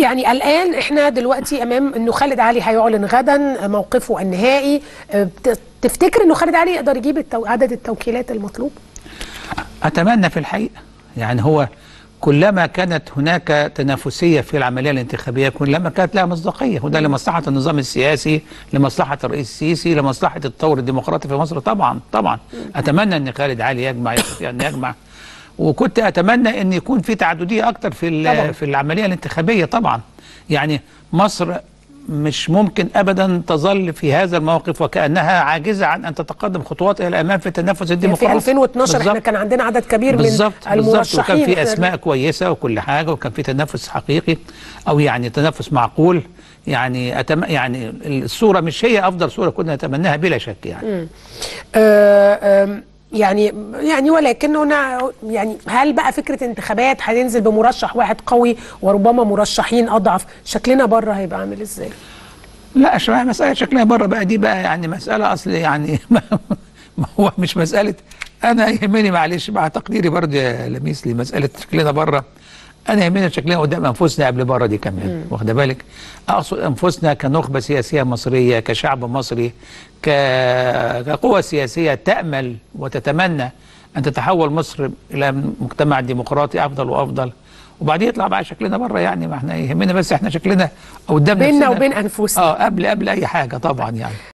يعني الآن احنا دلوقتي امام انه خالد علي هيعلن غدا موقفه النهائي. تفتكر انه خالد علي يقدر يجيب عدد التوكيلات المطلوب؟ اتمنى في الحقيقة، يعني هو كلما كانت هناك تنافسية في العملية الانتخابية كلما كانت لها مصداقية، وده لمصلحة النظام السياسي، لمصلحة الرئيس السيسي، لمصلحة الطور الديمقراطي في مصر. طبعا طبعا اتمنى ان خالد علي يجمع، وكنت اتمنى ان يكون في تعددية اكتر في العملية الانتخابية. طبعا يعني مصر مش ممكن ابدا تظل في هذا الموقف وكانها عاجزه عن ان تتقدم خطوات الى الامام في التنافس الديمقراطي. في 2012 بالزبط. احنا كان عندنا عدد كبير من المرشحين، وكان في اسماء كويسه وكل حاجه، وكان في تنافس حقيقي او يعني تنافس معقول. يعني يعني الصوره مش هي افضل صوره كنا نتمناها بلا شك يعني. يعني ولكن هنا يعني هل بقى فكره انتخابات هننزل بمرشح واحد قوي وربما مرشحين اضعف، شكلنا بره هيبقى عامل ازاي؟ لا مساله شكلنا بره بقى دي بقى يعني مساله اصل يعني ما هو مش مساله انا يهمني، معلش مع تقديري برضه يا لميس لمساله شكلنا بره، انا يهمنا شكلنا قدام انفسنا قبل بره دي كمان، واخده بالك؟ اقصد انفسنا كنخبه سياسيه مصريه، كشعب مصري، كقوى سياسيه تامل وتتمنى ان تتحول مصر الى مجتمع ديمقراطي افضل وافضل، وبعدين يطلع بقى شكلنا بره. يعني ما احنا يهمنا بس احنا شكلنا قدام نفسنا بيننا وبين انفسنا قبل اي حاجه طبعا يعني.